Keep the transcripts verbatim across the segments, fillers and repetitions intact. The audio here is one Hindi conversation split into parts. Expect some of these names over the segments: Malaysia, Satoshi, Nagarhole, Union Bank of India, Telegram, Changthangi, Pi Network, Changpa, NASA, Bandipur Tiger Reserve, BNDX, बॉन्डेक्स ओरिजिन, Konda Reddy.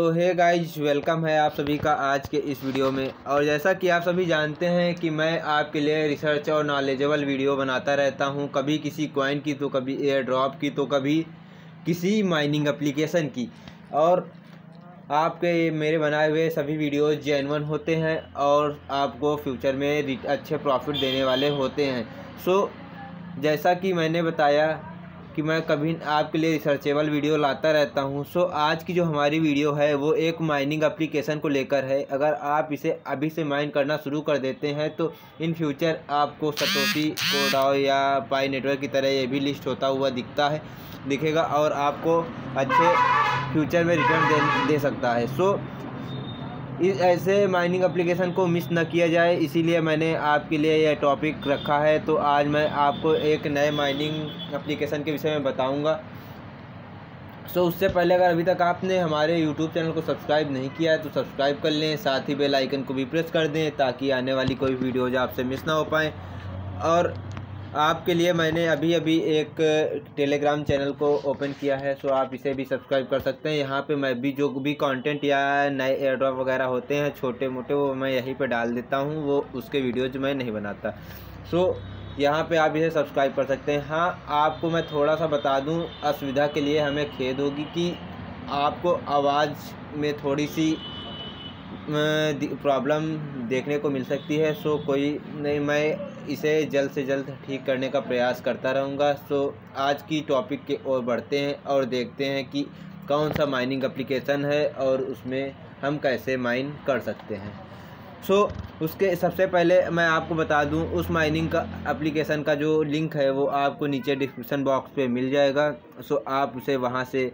तो हे गाइज वेलकम है आप सभी का आज के इस वीडियो में। और जैसा कि आप सभी जानते हैं कि मैं आपके लिए रिसर्च और नॉलेजेबल वीडियो बनाता रहता हूं, कभी किसी कॉइन की तो कभी एयर ड्रॉप की तो कभी किसी माइनिंग एप्लीकेशन की। और आपके मेरे बनाए हुए सभी वीडियोस जेन्युइन होते हैं और आपको फ्यूचर में अच्छे प्रॉफिट देने वाले होते हैं। सो जैसा कि मैंने बताया कि मैं कभी आपके लिए रिसर्चेबल वीडियो लाता रहता हूं। सो आज की जो हमारी वीडियो है वो एक माइनिंग एप्लीकेशन को लेकर है। अगर आप इसे अभी से माइन करना शुरू कर देते हैं तो इन फ्यूचर आपको सतोशी कोडाओ या पाई नेटवर्क की तरह ये भी लिस्ट होता हुआ दिखता है दिखेगा और आपको अच्छे फ्यूचर में रिटर्न दे, दे सकता है। सो इस ऐसे माइनिंग एप्लीकेशन को मिस ना किया जाए, इसीलिए मैंने आपके लिए यह टॉपिक रखा है। तो आज मैं आपको एक नए माइनिंग एप्लीकेशन के विषय में बताऊंगा। सो उससे पहले अगर अभी तक आपने हमारे यूट्यूब चैनल को सब्सक्राइब नहीं किया है तो सब्सक्राइब कर लें, साथ ही बेल आइकन को भी प्रेस कर दें ताकि आने वाली कोई वीडियोज आपसे मिस ना हो पाएँ। और आपके लिए मैंने अभी अभी एक टेलीग्राम चैनल को ओपन किया है, सो आप इसे भी सब्सक्राइब कर सकते हैं। यहाँ पे मैं भी जो भी कंटेंट या नए एयरड्रॉप वगैरह होते हैं छोटे मोटे वो मैं यहीं पे डाल देता हूँ, वो उसके वीडियोज मैं नहीं बनाता। सो यहाँ पे आप इसे सब्सक्राइब कर सकते हैं। हाँ, आपको मैं थोड़ा सा बता दूँ, असुविधा के लिए हमें खेद होगी कि आपको आवाज़ में थोड़ी सी प्रॉब्लम देखने को मिल सकती है। सो कोई नहीं, मैं इसे जल्द से जल्द ठीक करने का प्रयास करता रहूँगा। सो आज की टॉपिक के ओर बढ़ते हैं और देखते हैं कि कौन सा माइनिंग एप्लीकेशन है और उसमें हम कैसे माइन कर सकते हैं। सो उसके सबसे पहले मैं आपको बता दूं, उस माइनिंग का एप्लीकेशन का जो लिंक है वो आपको नीचे डिस्क्रिप्शन बॉक्स पे मिल जाएगा। सो आप उसे वहाँ से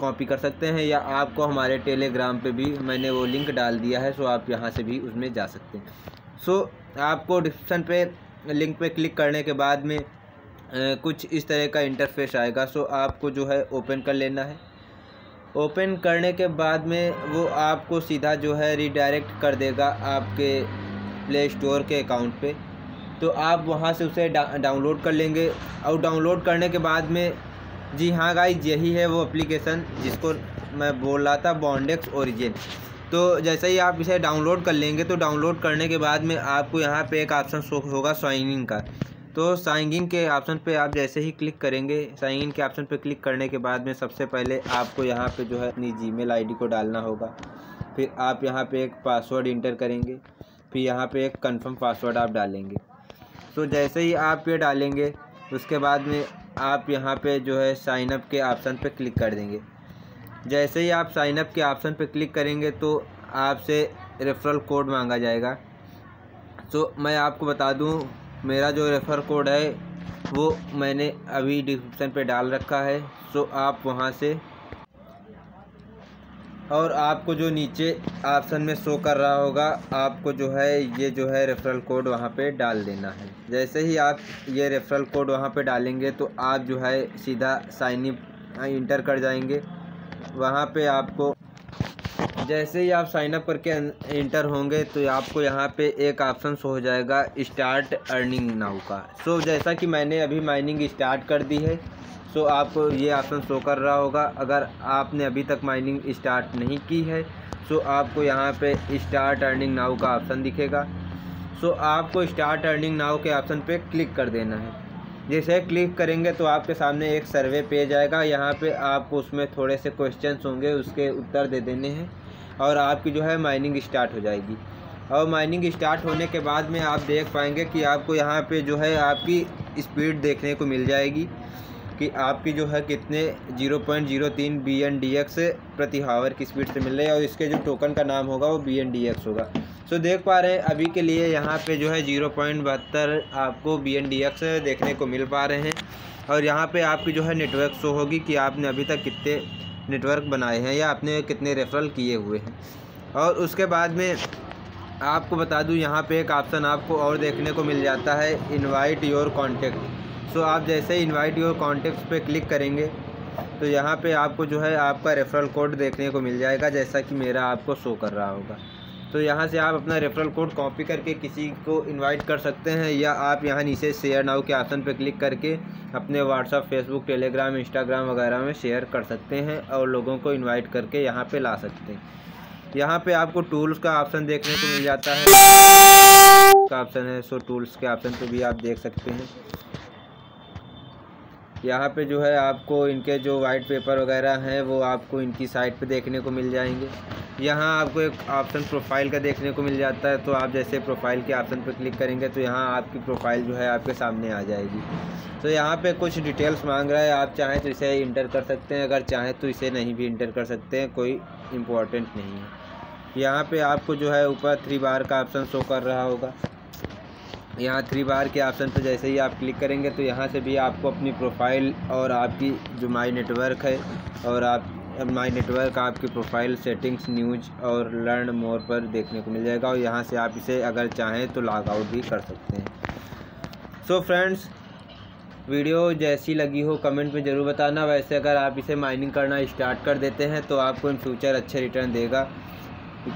कॉपी कर सकते हैं या आपको हमारे टेलीग्राम पे भी मैंने वो लिंक डाल दिया है, सो आप यहाँ से भी उसमें जा सकते हैं। सो आपको डिस्क्रिप्शन पे लिंक पे क्लिक करने के बाद में कुछ इस तरह का इंटरफेस आएगा। सो आपको जो है ओपन कर लेना है। ओपन करने के बाद में वो आपको सीधा जो है रिडायरेक्ट कर देगा आपके प्ले स्टोर के अकाउंट पे, तो आप वहाँ से उसे डा, डाउनलोड कर लेंगे। और डाउनलोड करने के बाद में जी हाँ गाइज, यही है वो एप्लीकेशन जिसको मैं बोल रहा था, बॉन्डेक्स ओरिजिन। तो जैसे ही आप इसे डाउनलोड कर लेंगे तो डाउनलोड करने के बाद में आपको यहाँ पे एक ऑप्शन शो होगा साइन इन का। तो साइन इन के ऑप्शन पे आप जैसे ही क्लिक करेंगे, साइन इन के ऑप्शन पे क्लिक करने के बाद में सबसे पहले आपको यहाँ पे जो है अपनी जी मेल आई डी को डालना होगा। फिर आप यहाँ पर एक पासवर्ड इंटर करेंगे, फिर यहाँ पर एक कन्फर्म पासवर्ड आप डालेंगे। तो जैसे ही आप ये डालेंगे उसके बाद में आप यहां पे जो है साइन अप के ऑप्शन पे क्लिक कर देंगे। जैसे ही आप साइन अप के ऑप्शन पे क्लिक करेंगे तो आपसे रेफरल कोड मांगा जाएगा। तो मैं आपको बता दूं, मेरा जो रेफरल कोड है वो मैंने अभी डिस्क्रिप्शन पे डाल रखा है। सो आप वहां से, और आपको जो नीचे ऑप्शन में शो कर रहा होगा आपको जो है ये जो है रेफरल कोड वहाँ पे डाल देना है। जैसे ही आप ये रेफरल कोड वहाँ पे डालेंगे तो आप जो है सीधा साइन अप इंटर कर जाएंगे। वहाँ पे आपको जैसे ही आप साइन अप करके इंटर होंगे तो आपको यहाँ पे एक ऑप्शन शो हो जाएगा स्टार्ट अर्निंग नाउ का। सो जैसा कि मैंने अभी माइनिंग स्टार्ट कर दी है, सो so, आपको ये ऑप्शन शो कर रहा होगा। अगर आपने अभी तक माइनिंग स्टार्ट नहीं की है सो so, आपको यहाँ पे स्टार्ट अर्निंग नाउ का ऑप्शन दिखेगा। सो so, आपको स्टार्ट अर्निंग नाउ के ऑप्शन पे क्लिक कर देना है। जैसे क्लिक करेंगे तो आपके सामने एक सर्वे पेज आएगा। यहाँ पे आपको उसमें थोड़े से क्वेश्चंस होंगे, उसके उत्तर दे देने हैं और आपकी जो है माइनिंग स्टार्ट हो जाएगी। और माइनिंग स्टार्ट होने के बाद में आप देख पाएंगे कि आपको यहाँ पर जो है आपकी स्पीड देखने को मिल जाएगी कि आपकी जो है कितने ज़ीरो पॉइंट ज़ीरो तीन बी एन डी एक्स प्रति हावर की स्पीड से मिल रही है और इसके जो टोकन का नाम होगा वो बी एन डी एक्स होगा। सो देख पा रहे हैं अभी के लिए यहाँ पे जो है ज़ीरो पॉइंट बहत्तर आपको बी एन डी एक्स देखने को मिल पा रहे हैं। और यहाँ पे आपकी जो है नेटवर्क शो होगी कि आपने अभी तक कितने नेटवर्क बनाए हैं या आपने कितने रेफरल किए हुए हैं। और उसके बाद में आपको बता दूँ, यहाँ पर एक ऑप्शन आपको और देखने को मिल जाता है invite your contact. So so, आप जैसे इनवाइट योर कॉन्टेक्ट्स पे क्लिक करेंगे तो यहाँ पे आपको जो है आपका रेफरल कोड देखने को मिल जाएगा, जैसा कि मेरा आपको शो कर रहा होगा। तो यहाँ से आप अपना रेफरल कोड कॉपी करके किसी को इनवाइट कर सकते हैं, या आप यहाँ नीचे शेयर नाउ के ऑप्शन पर क्लिक करके अपने व्हाट्सअप, फेसबुक, टेलीग्राम, इंस्टाग्राम वगैरह में शेयर कर सकते हैं और लोगों को इन्वाइट करके यहाँ पर ला सकते हैं। यहाँ पे आपको टूल्स का ऑप्शन देखने को मिल जाता है, का ऑप्शन है, सो टूल्स के ऑप्शन पे भी आप देख सकते हैं। यहाँ पे जो है आपको इनके जो वाइट पेपर वगैरह हैं वो आपको इनकी साइट पे देखने को मिल जाएंगे। यहाँ आपको एक ऑप्शन प्रोफाइल का देखने को मिल जाता है, तो आप जैसे प्रोफाइल के ऑप्शन पे क्लिक करेंगे तो यहाँ आपकी प्रोफाइल जो है आपके सामने आ जाएगी। तो यहाँ पे कुछ डिटेल्स मांग रहा है, आप चाहें तो इसे इंटर कर सकते हैं, अगर चाहें तो इसे नहीं भी इंटर कर सकते हैं, कोई इम्पोर्टेंट नहीं है। यहाँ पे आपको जो है ऊपर थ्री बार का ऑप्शन शो कर रहा होगा, यहाँ थ्री बार के ऑप्शन पर जैसे ही आप क्लिक करेंगे तो यहाँ से भी आपको अपनी प्रोफाइल और आपकी जो माई नेटवर्क है और आप माई नेटवर्क आपकी प्रोफाइल सेटिंग्स, न्यूज और लर्न मोर पर देखने को मिल जाएगा, और यहाँ से आप इसे अगर चाहें तो लॉग आउट भी कर सकते हैं। सो फ्रेंड्स, वीडियो जैसी लगी हो कमेंट में ज़रूर बताना। वैसे अगर आप इसे माइनिंग करना स्टार्ट कर देते हैं तो आपको इन फ्यूचर अच्छे रिटर्न देगा,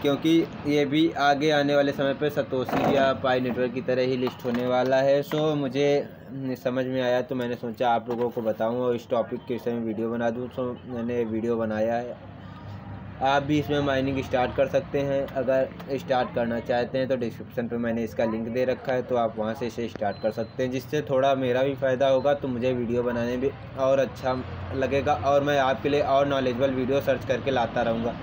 क्योंकि ये भी आगे आने वाले समय पर सतोशी या पाई नेटवर्क की तरह ही लिस्ट होने वाला है। सो मुझे समझ में आया तो मैंने सोचा आप लोगों को बताऊं और इस टॉपिक के विषय में वीडियो बना दूं, सो मैंने वीडियो बनाया है। आप भी इसमें माइनिंग स्टार्ट कर सकते हैं, अगर स्टार्ट करना चाहते हैं तो डिस्क्रिप्शन पर मैंने इसका लिंक दे रखा है, तो आप वहाँ से इसे स्टार्ट कर सकते हैं, जिससे थोड़ा मेरा भी फ़ायदा होगा, तो मुझे वीडियो बनाने में और अच्छा लगेगा और मैं आपके लिए और नॉलेजबल वीडियो सर्च करके लाता रहूँगा।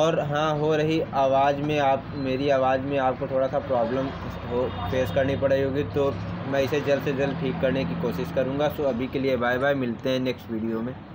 और हाँ, हो रही आवाज़ में आप मेरी आवाज़ में आपको थोड़ा सा प्रॉब्लम हो फेस करनी पड़ेगी, तो मैं इसे जल्द से जल्द ठीक करने की कोशिश करूँगा। सो अभी के लिए बाय बाय, मिलते हैं नेक्स्ट वीडियो में।